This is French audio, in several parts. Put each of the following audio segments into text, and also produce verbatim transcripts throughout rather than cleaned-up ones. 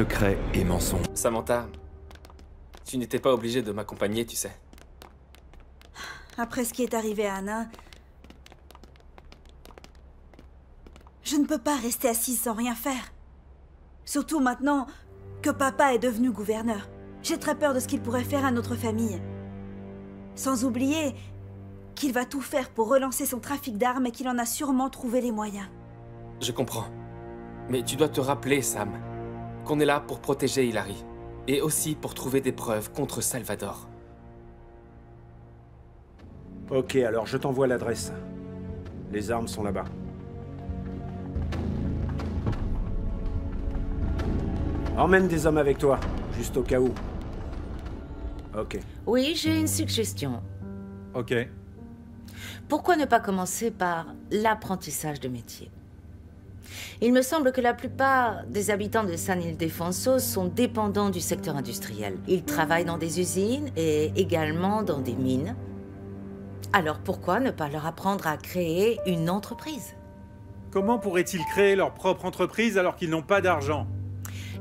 secrets et mensonges. Samantha, tu n'étais pas obligée de m'accompagner, tu sais. Après ce qui est arrivé à Anna, je ne peux pas rester assise sans rien faire. Surtout maintenant que papa est devenu gouverneur. J'ai très peur de ce qu'il pourrait faire à notre famille. Sans oublier qu'il va tout faire pour relancer son trafic d'armes et qu'il en a sûrement trouvé les moyens. Je comprends. Mais tu dois te rappeler, Sam, qu'on est là pour protéger Hillary. Et aussi pour trouver des preuves contre Salvador. Ok, alors je t'envoie l'adresse. Les armes sont là-bas. Emmène des hommes avec toi, juste au cas où. Ok. Oui, j'ai une suggestion. Ok. Pourquoi ne pas commencer par l'apprentissage de métier? Il me semble que la plupart des habitants de San Ildefonso sont dépendants du secteur industriel. Ils travaillent dans des usines et également dans des mines. Alors pourquoi ne pas leur apprendre à créer une entreprise? Comment pourraient-ils créer leur propre entreprise alors qu'ils n'ont pas d'argent?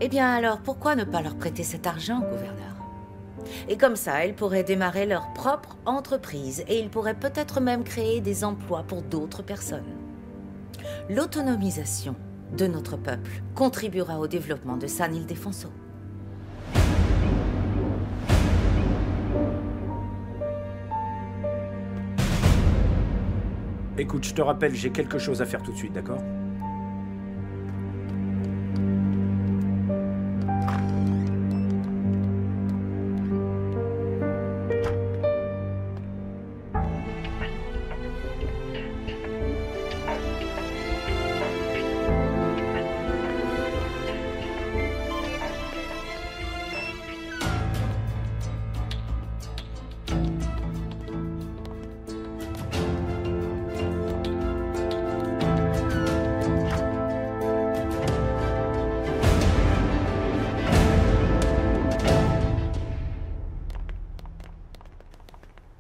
Eh bien alors, pourquoi ne pas leur prêter cet argent, gouverneur? Et comme ça, ils pourraient démarrer leur propre entreprise et ils pourraient peut-être même créer des emplois pour d'autres personnes. L'autonomisation de notre peuple contribuera au développement de San Ildefonso. Écoute, je te rappelle, j'ai quelque chose à faire tout de suite, d'accord?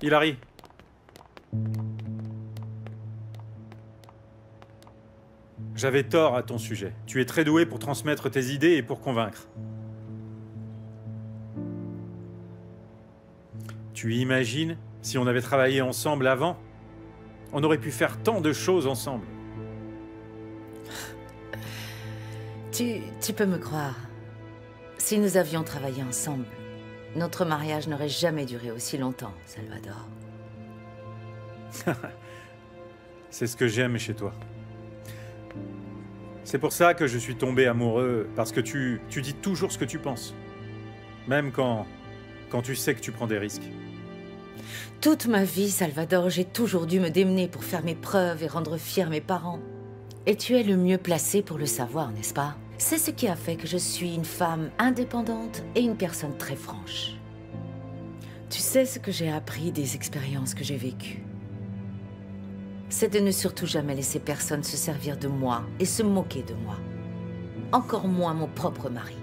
Hillary. J'avais tort à ton sujet. Tu es très douée pour transmettre tes idées et pour convaincre. Tu imagines, si on avait travaillé ensemble avant, on aurait pu faire tant de choses ensemble. Tu, tu peux me croire. Si nous avions travaillé ensemble, notre mariage n'aurait jamais duré aussi longtemps, Salvador. C'est ce que j'aime chez toi. C'est pour ça que je suis tombé amoureux, parce que tu, tu dis toujours ce que tu penses. Même quand, quand tu sais que tu prends des risques. Toute ma vie, Salvador, j'ai toujours dû me démener pour faire mes preuves et rendre fiers mes parents. Et tu es le mieux placé pour le savoir, n'est-ce pas ? C'est ce qui a fait que je suis une femme indépendante et une personne très franche. Tu sais ce que j'ai appris des expériences que j'ai vécues. C'est de ne surtout jamais laisser personne se servir de moi et se moquer de moi. Encore moins mon propre mari.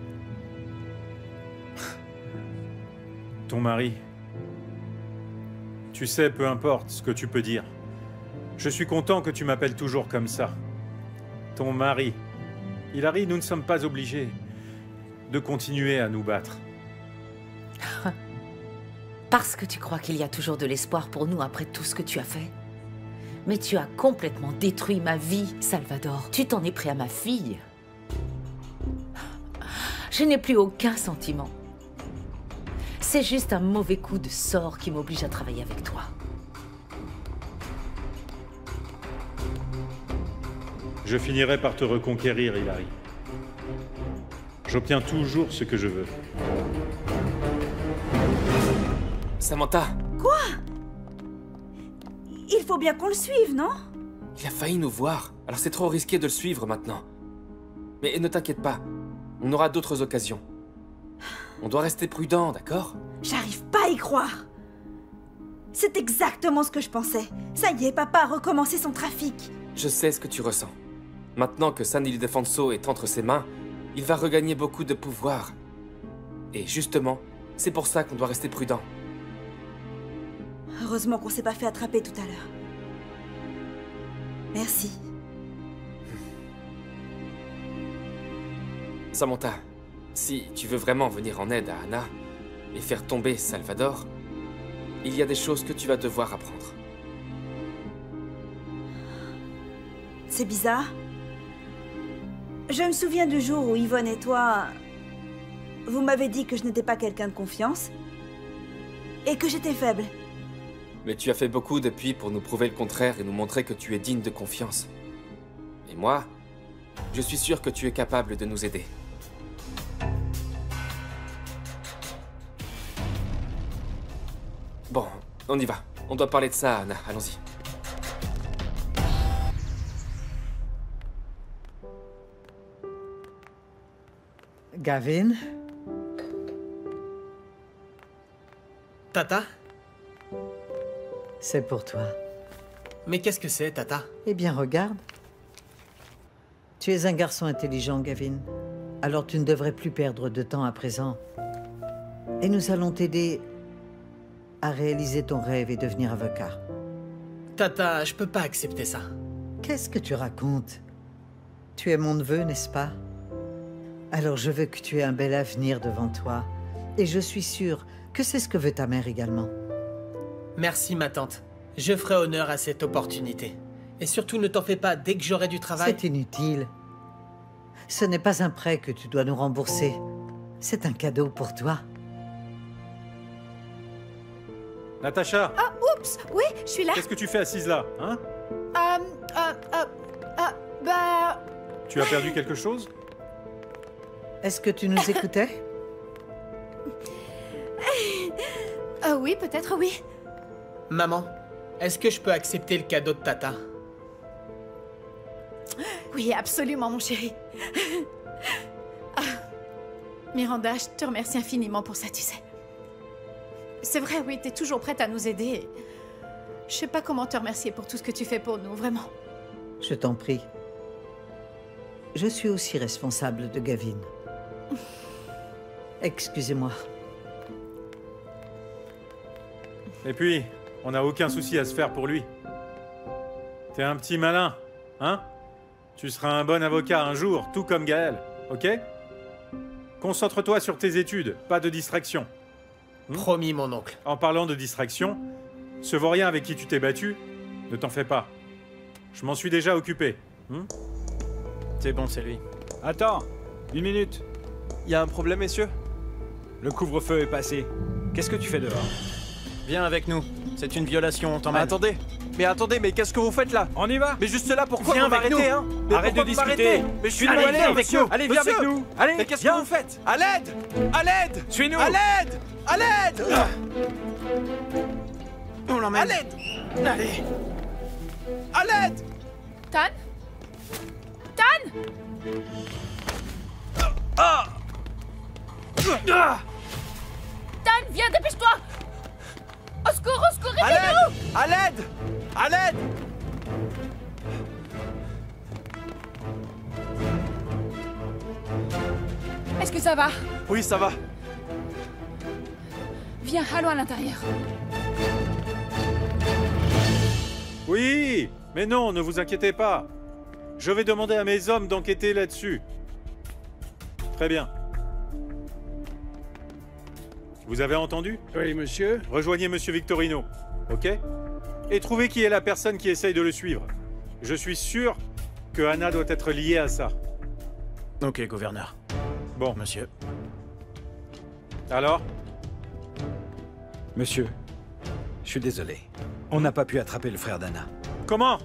Ton mari. Tu sais, peu importe ce que tu peux dire. Je suis content que tu m'appelles toujours comme ça. Ton mari. Hillary, nous ne sommes pas obligés de continuer à nous battre. Parce que tu crois qu'il y a toujours de l'espoir pour nous après tout ce que tu as fait. Mais tu as complètement détruit ma vie, Salvador. Tu t'en es pris à ma fille. Je n'ai plus aucun sentiment. C'est juste un mauvais coup de sort qui m'oblige à travailler avec toi. Je finirai par te reconquérir, Hillary. J'obtiens toujours ce que je veux. Samantha! Quoi? Il faut bien qu'on le suive, non? Il a failli nous voir, alors c'est trop risqué de le suivre maintenant. Mais ne t'inquiète pas, on aura d'autres occasions. On doit rester prudent, d'accord? J'arrive pas à y croire. C'est exactement ce que je pensais. Ça y est, papa a recommencé son trafic. Je sais ce que tu ressens. Maintenant que San Ildefonso est entre ses mains, il va regagner beaucoup de pouvoir. Et justement, c'est pour ça qu'on doit rester prudent. Heureusement qu'on s'est pas fait attraper tout à l'heure. Merci. Samantha, Si tu veux vraiment venir en aide à Anna et faire tomber Salvador, il y a des choses que tu vas devoir apprendre. C'est bizarre. Je me souviens du jour où Yvonne et toi, vous m'avez dit que je n'étais pas quelqu'un de confiance et que j'étais faible. Mais tu as fait beaucoup depuis pour nous prouver le contraire et nous montrer que tu es digne de confiance. Et moi, je suis sûr que tu es capable de nous aider. Bon, on y va. On doit parler de ça, Anna. Allons-y. Gavin? Tata? C'est pour toi. Mais qu'est-ce que c'est, Tata? Eh bien, regarde. Tu es un garçon intelligent, Gavin. Alors tu ne devrais plus perdre de temps à présent. Et nous allons t'aider à réaliser ton rêve et devenir avocat. Tata, je peux pas accepter ça. Qu'est-ce que tu racontes? Tu es mon neveu, n'est-ce pas? Alors je veux que tu aies un bel avenir devant toi. Et je suis sûre que c'est ce que veut ta mère également. Merci, ma tante. Je ferai honneur à cette opportunité. Et surtout, ne t'en fais pas, dès que j'aurai du travail... C'est inutile. Ce n'est pas un prêt que tu dois nous rembourser. C'est un cadeau pour toi. Natacha! Ah, oups! Oui, je suis là! Qu'est-ce que tu fais assise là, hein? Euh... Euh... Euh... Bah... Tu as perdu quelque chose? Est-ce que tu nous écoutais? euh, Oui, peut-être, oui. Maman, est-ce que je peux accepter le cadeau de Tata? Oui, absolument, mon chéri. ah. Miranda, je te remercie infiniment pour ça, tu sais. C'est vrai, oui, t'es toujours prête à nous aider. Je sais pas comment te remercier pour tout ce que tu fais pour nous, vraiment. Je t'en prie. Je suis aussi responsable de Gavin. Excusez-moi. Et puis, on n'a aucun souci à se faire pour lui. T'es un petit malin, hein? Tu seras un bon avocat un jour, tout comme Gaël, ok? Concentre-toi sur tes études, pas de distraction. Hmm? Promis, mon oncle. En parlant de distraction, ce vaurien avec qui tu t'es battu, ne t'en fais pas. Je m'en suis déjà occupé. Hmm? C'est bon, c'est lui. Attends, une minute. Y a un problème, messieurs? Le couvre-feu est passé. Qu'est-ce que tu fais dehors? Viens avec nous. C'est une violation, on t'emmène. Attendez, mais attendez, mais qu'est-ce que vous faites là? On y va. Mais juste là, pourquoi vous m'arrêtez, hein? Arrête de discuter. Mais je suis allez, viens avec nous. Allez, viens avec nous. Allez, mais qu'est-ce que vous faites? À l'aide! À l'aide! Suis-nous! À l'aide! À l'aide! On l'emmène. À l'aide! Allez! À l'aide! Tan? Tan? Ah! Tan, viens, dépêche-toi! Au secours, au secours, aidez-nous! À l'aide! À l'aide! Est-ce que ça va? Oui, ça va. Viens, allons à l'intérieur. Oui! Mais non, ne vous inquiétez pas. Je vais demander à mes hommes d'enquêter là-dessus. Très bien. Vous avez entendu? Oui, monsieur. Rejoignez monsieur Victorino, ok? Et trouvez qui est la personne qui essaye de le suivre. Je suis sûr que Anna doit être liée à ça. Ok, gouverneur. Bon. Monsieur. Alors? Monsieur, je suis désolé. On n'a pas pu attraper le frère d'Anna. Comment?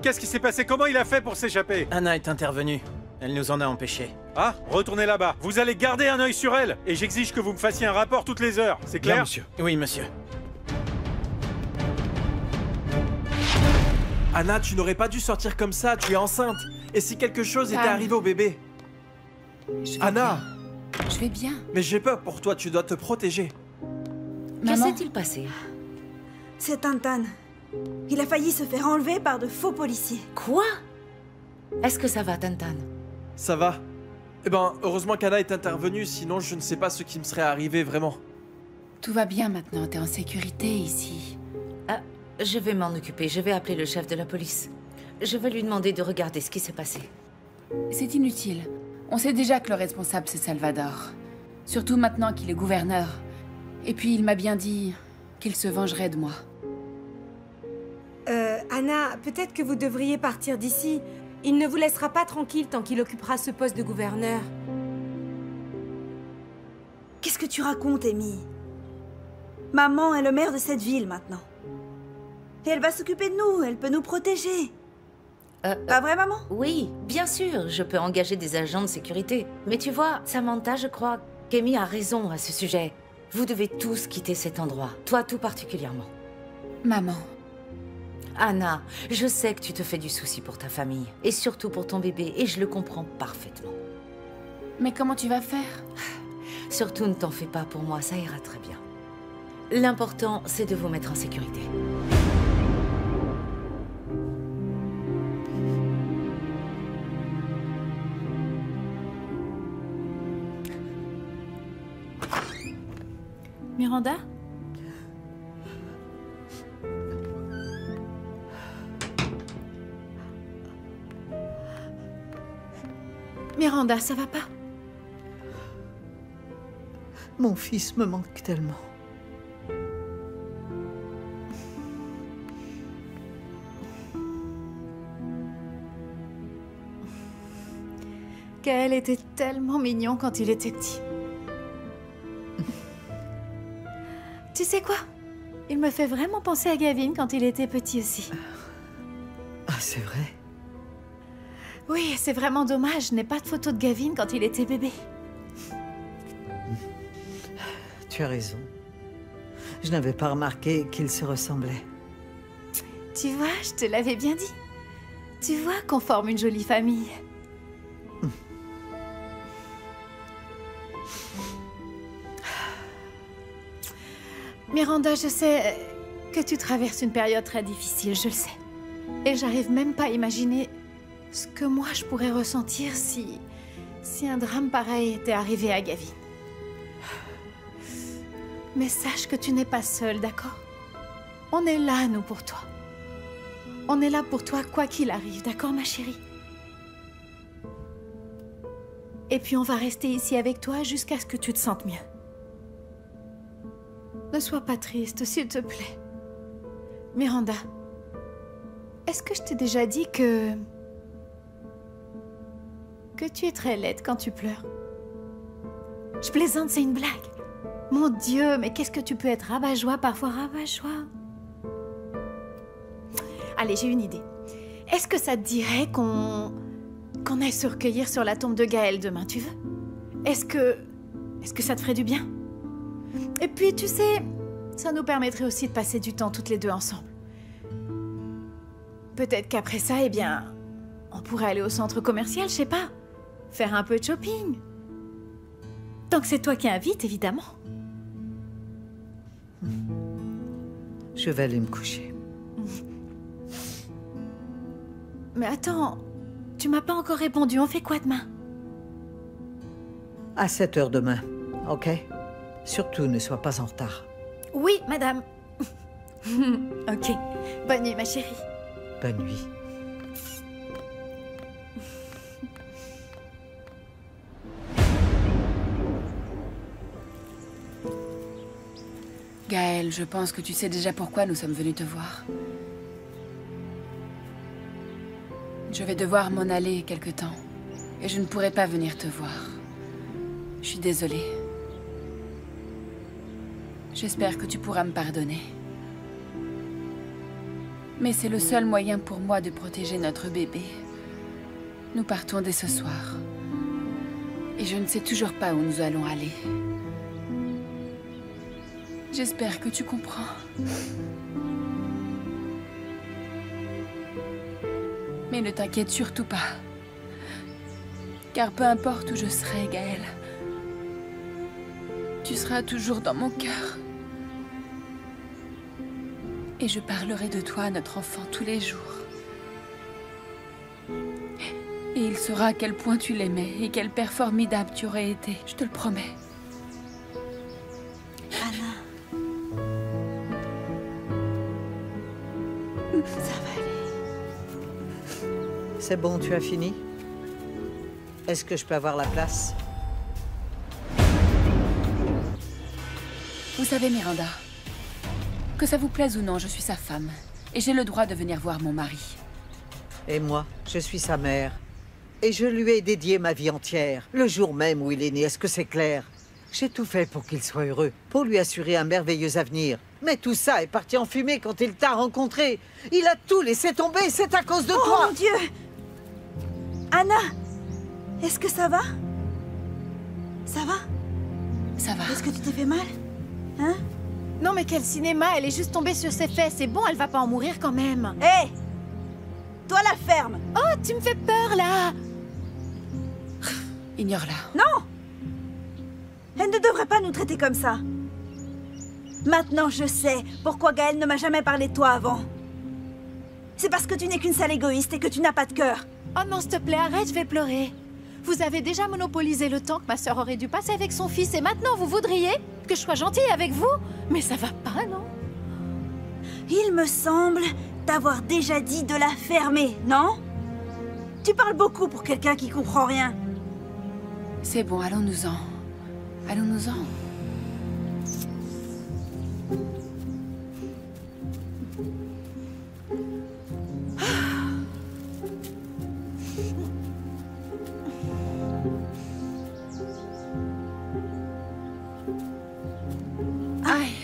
Qu'est-ce qui s'est passé? Comment il a fait pour s'échapper? Anna est intervenue. Elle nous en a empêchés. Ah, retournez là-bas. Vous allez garder un œil sur elle. Et j'exige que vous me fassiez un rapport toutes les heures. C'est clair? Bien, monsieur. Oui, monsieur. Anna, tu n'aurais pas dû sortir comme ça. Tu es enceinte. Et si quelque chose Tan. était arrivé au bébé? Je Anna bien. Je vais bien. Mais j'ai peur pour toi. Tu dois te protéger. Que s'est-il passé? C'est Tan. Il a failli se faire enlever par de faux policiers. Quoi? Est-ce que ça va, Tan? Ça va. Eh ben, heureusement qu'Anna est intervenue, sinon je ne sais pas ce qui me serait arrivé, vraiment. Tout va bien maintenant, t'es en sécurité ici. Ah, je vais m'en occuper, je vais appeler le chef de la police. Je vais lui demander de regarder ce qui s'est passé. C'est inutile. On sait déjà que le responsable, c'est Salvador. Surtout maintenant qu'il est gouverneur. Et puis il m'a bien dit qu'il se vengerait de moi. Euh, Anna, peut-être que vous devriez partir d'ici. Il ne vous laissera pas tranquille tant qu'il occupera ce poste de gouverneur. Qu'est-ce que tu racontes, Amy? Maman est le maire de cette ville maintenant. Et elle va s'occuper de nous, elle peut nous protéger. Euh, Pas euh, vrai, maman? Oui, bien sûr, je peux engager des agents de sécurité. Mais tu vois, Samantha, je crois qu'Amy a raison à ce sujet. Vous devez tous quitter cet endroit, toi tout particulièrement. Maman... Anna, je sais que tu te fais du souci pour ta famille, et surtout pour ton bébé, et je le comprends parfaitement. Mais comment tu vas faire? Surtout ne t'en fais pas pour moi, ça ira très bien. L'important, c'est de vous mettre en sécurité. Miranda? Miranda, ça va pas? Mon fils me manque tellement. Gaël était tellement mignon quand il était petit. Tu sais quoi? Il me fait vraiment penser à Gavin quand il était petit aussi. Ah, c'est vrai? Oui, c'est vraiment dommage, je n'ai pas de photo de Gavin quand il était bébé. Tu as raison. Je n'avais pas remarqué qu'ils se ressemblaient. Tu vois, je te l'avais bien dit. Tu vois qu'on forme une jolie famille. Mmh. Miranda, je sais que tu traverses une période très difficile, je le sais. Et j'arrive même pas à imaginer... ce que moi, je pourrais ressentir si... si un drame pareil était arrivé à Gavin. Mais sache que tu n'es pas seule, d'accord? On est là, nous, pour toi. On est là pour toi, quoi qu'il arrive, d'accord, ma chérie? Et puis on va rester ici avec toi jusqu'à ce que tu te sentes mieux. Ne sois pas triste, s'il te plaît. Miranda, est-ce que je t'ai déjà dit que... que tu es très laide quand tu pleures. Je plaisante, c'est une blague. Mon Dieu, mais qu'est-ce que tu peux être rabat-joie, parfois rabat-joie. Allez, j'ai une idée. Est-ce que ça te dirait qu'on... qu'on aille se recueillir sur la tombe de Gaël demain, tu veux? Est-ce que... est-ce que ça te ferait du bien? Et puis, tu sais, ça nous permettrait aussi de passer du temps toutes les deux ensemble. Peut-être qu'après ça, eh bien, on pourrait aller au centre commercial, je sais pas. Faire un peu de shopping. Tant que c'est toi qui invites, évidemment. Je vais aller me coucher. Mais attends, tu m'as pas encore répondu. On fait quoi demain? À sept heures demain, ok? Surtout, ne sois pas en retard. Oui, madame. Ok. Bonne nuit, ma chérie. Bonne nuit. Gaël, je pense que tu sais déjà pourquoi nous sommes venus te voir. Je vais devoir m'en aller quelque temps, et je ne pourrai pas venir te voir. Je suis désolée. J'espère que tu pourras me pardonner. Mais c'est le seul moyen pour moi de protéger notre bébé. Nous partons dès ce soir, et je ne sais toujours pas où nous allons aller. J'espère que tu comprends. Mais ne t'inquiète surtout pas. Car peu importe où je serai, Gaël, tu seras toujours dans mon cœur. Et je parlerai de toi à notre enfant tous les jours. Et il saura à quel point tu l'aimais et quel père formidable tu aurais été, je te le promets. C'est bon, tu as fini? Est-ce que je peux avoir la place? Vous savez, Miranda, que ça vous plaise ou non, je suis sa femme. Et j'ai le droit de venir voir mon mari. Et moi, je suis sa mère. Et je lui ai dédié ma vie entière, le jour même où il est né. Est-ce que c'est clair? J'ai tout fait pour qu'il soit heureux, pour lui assurer un merveilleux avenir. Mais tout ça est parti en fumée quand il t'a rencontré. Il a tout laissé tomber, c'est à cause de oh toi. Oh mon Dieu! Anna, est-ce que ça va? Ça va? Ça va. Est-ce que tu t'es fait mal? Hein? Non mais quel cinéma, elle est juste tombée sur ses fesses. C'est bon, elle va pas en mourir quand même. Hé hey! Toi la ferme! Oh, tu me fais peur là! Ignore-la. Non! Elle ne devrait pas nous traiter comme ça. Maintenant, je sais pourquoi Gaël ne m'a jamais parlé de toi avant. C'est parce que tu n'es qu'une sale égoïste et que tu n'as pas de cœur. Oh non, s'il te plaît, arrête, je vais pleurer. Vous avez déjà monopolisé le temps que ma sœur aurait dû passer avec son fils et maintenant vous voudriez que je sois gentille avec vous? Mais ça va pas, non? Il me semble t'avoir déjà dit de la fermer, non? Tu parles beaucoup pour quelqu'un qui comprend rien. C'est bon, allons-nous-en. Allons-nous-en. Ah. Ah. Aïe.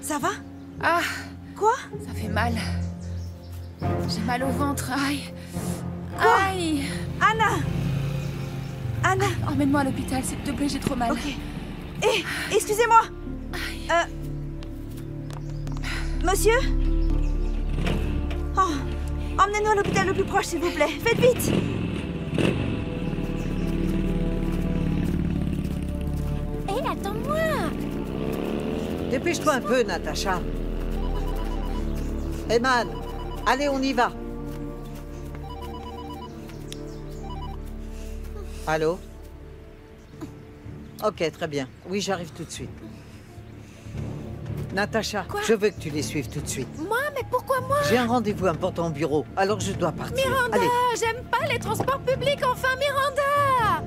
Ça va? Ah. Quoi? Ça fait mal. J'ai mal au ventre. Aïe. Quoi? Aïe. Anna. Anna. Ah, emmène-moi à l'hôpital, s'il te plaît, j'ai trop mal. Ok. Hé, hey, excusez-moi. Euh... Monsieur? Oh, emmenez-nous à l'hôpital le plus proche, s'il vous plaît. Faites vite. Hé, hey, attends-moi. Dépêche-toi un peu, Natacha. Eman, allez, on y va. Allô? Ok, très bien. Oui, j'arrive tout de suite. Natacha, quoi? Je veux que tu les suives tout de suite. Moi? Mais pourquoi moi? J'ai un rendez-vous important au bureau, alors je dois partir. Miranda, j'aime pas les transports publics, enfin, Miranda!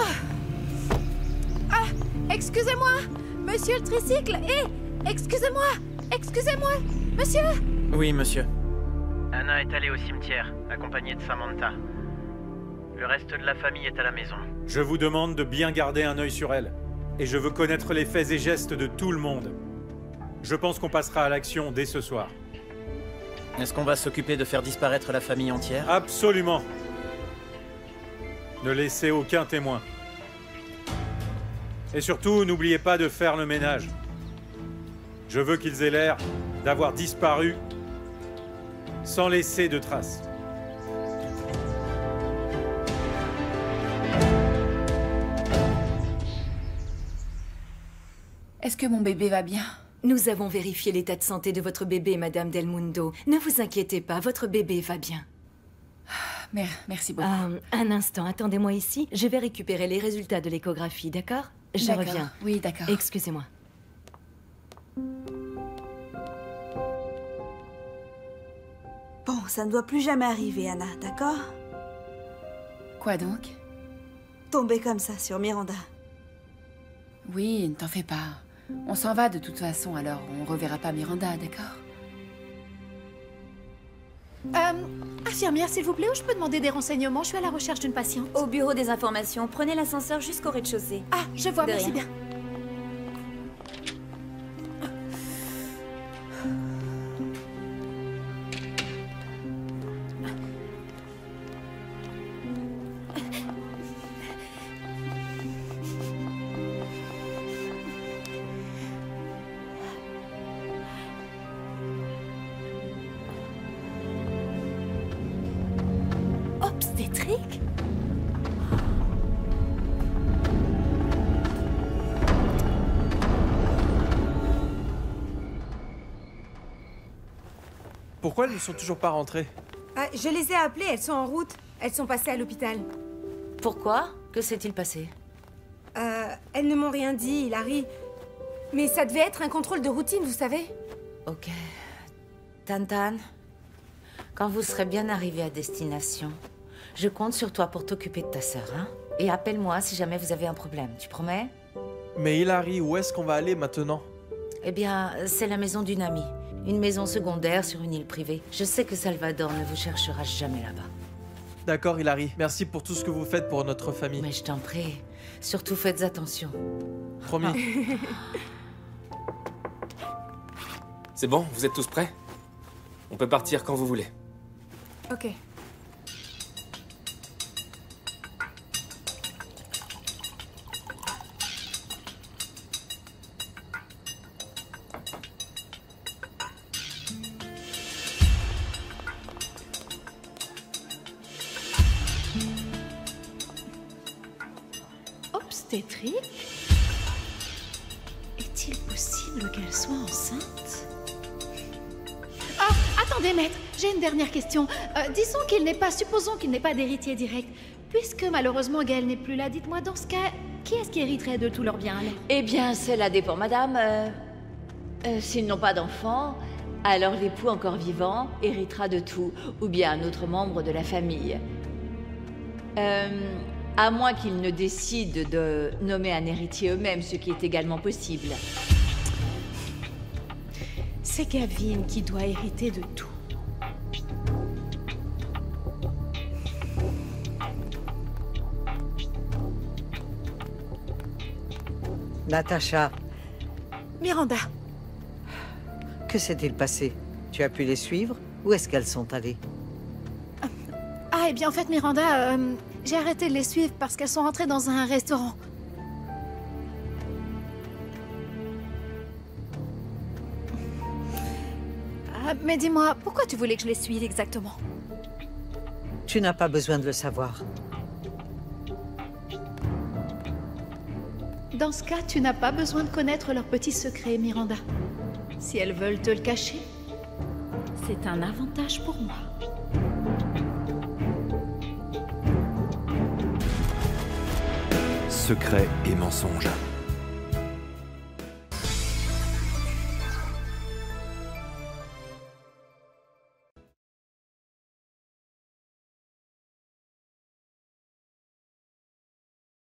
Oh. Ah, excusez-moi, monsieur le tricycle, hé, eh, excusez-moi, excusez-moi, monsieur? Oui, monsieur. Anna est allée au cimetière, accompagnée de Samantha. Le reste de la famille est à la maison. Je vous demande de bien garder un œil sur elle. Et je veux connaître les faits et gestes de tout le monde. Je pense qu'on passera à l'action dès ce soir. Est-ce qu'on va s'occuper de faire disparaître la famille entière? Absolument. Ne laissez aucun témoin. Et surtout, n'oubliez pas de faire le ménage. Je veux qu'ils aient l'air d'avoir disparu sans laisser de traces. Est-ce que mon bébé va bien? Nous avons vérifié l'état de santé de votre bébé, Madame Del Mundo. Ne vous inquiétez pas, votre bébé va bien. Mère, merci beaucoup. Euh, un instant, attendez-moi ici. Je vais récupérer les résultats de l'échographie, d'accord? Je reviens. Oui, d'accord. Excusez-moi. Bon, ça ne doit plus jamais arriver, Anna, d'accord? Quoi donc? Tomber comme ça sur Miranda. Oui, ne t'en fais pas. On s'en va de toute façon, alors on reverra pas Miranda, d'accord? Euh, infirmière, s'il vous plaît, où je peux demander des renseignements? Je suis à la recherche d'une patiente. Au bureau des informations, prenez l'ascenseur jusqu'au rez-de-chaussée. Ah, je vois, de merci rien. Bien. Pourquoi elles ne sont toujours pas rentrées? euh, Je les ai appelées, elles sont en route. Elles sont passées à l'hôpital. Pourquoi? Que s'est-il passé? euh, Elles ne m'ont rien dit, Hillary. Mais ça devait être un contrôle de routine, vous savez. Ok. Tantan, quand vous serez bien arrivée à destination, Je compte sur toi pour t'occuper de ta sœur, hein? Et appelle-moi si jamais vous avez un problème, tu promets? Mais Hillary, où est-ce qu'on va aller maintenant? Eh bien, c'est la maison d'une amie. Une maison secondaire sur une île privée. Je sais que Salvador ne vous cherchera jamais là-bas. D'accord, Hillary. Merci pour tout ce que vous faites pour notre famille. Mais je t'en prie. Surtout faites attention. Promis. C'est bon, vous êtes tous prêts? On peut partir quand vous voulez. Ok. Est-il possible qu'elle soit enceinte? Ah, attendez, maître, j'ai une dernière question. Euh, disons qu'il n'est pas, supposons qu'il n'est pas d'héritier direct. Puisque malheureusement Gaël n'est plus là, dites-moi dans ce cas, qui est-ce qui hériterait de tous leurs biens? Eh bien, cela dépend, madame. Euh, euh, S'ils n'ont pas d'enfant, alors l'époux encore vivant héritera de tout, ou bien un autre membre de la famille. Euh... À moins qu'ils ne décident de nommer un héritier eux-mêmes, ce qui est également possible. C'est Gavin qui doit hériter de tout. Natacha. Miranda. Que s'est-il passé? Tu as pu les suivre? Où est-ce qu'elles sont allées? Ah, eh bien, en fait, Miranda... Euh... J'ai arrêté de les suivre parce qu'elles sont rentrées dans un restaurant. Ah, mais dis-moi, pourquoi tu voulais que je les suive exactement? Tu n'as pas besoin de le savoir. Dans ce cas, tu n'as pas besoin de connaître leur petit secret, Miranda. Si elles veulent te le cacher, c'est un avantage pour moi. Secrets et mensonges.